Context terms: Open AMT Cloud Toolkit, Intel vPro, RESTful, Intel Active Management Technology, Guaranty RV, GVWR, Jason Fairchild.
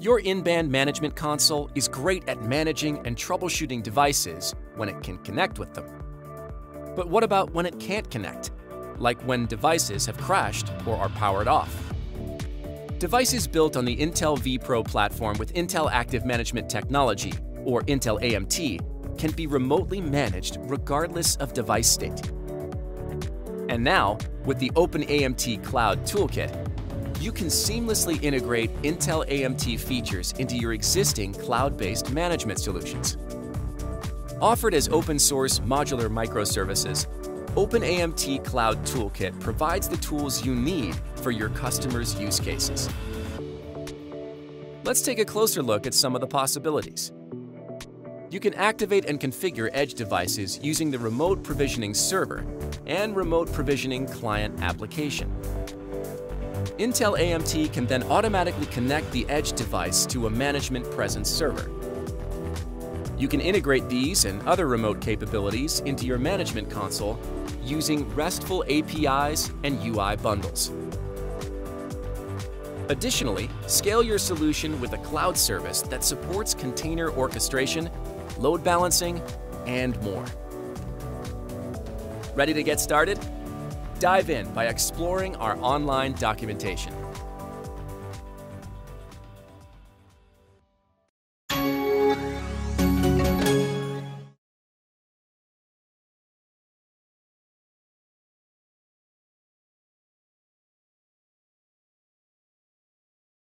Your in-band management console is great at managing and troubleshooting devices when it can connect with them. But what about when it can't connect, like when devices have crashed or are powered off? Devices built on the Intel vPro platform with Intel Active Management Technology, or Intel AMT, can be remotely managed regardless of device state. And now, with the Open AMT Cloud Toolkit, you can seamlessly integrate Intel AMT features into your existing cloud-based management solutions. Offered as open-source modular microservices, Open AMT Cloud Toolkit provides the tools you need for your customers' use cases. Let's take a closer look at some of the possibilities. You can activate and configure edge devices using the remote provisioning server and remote provisioning client application. Intel AMT can then automatically connect the edge device to a management presence server. You can integrate these and other remote capabilities into your management console using RESTful APIs and UI bundles. Additionally, scale your solution with a cloud service that supports container orchestration, load balancing, and more. Ready to get started? Dive in by exploring our online documentation.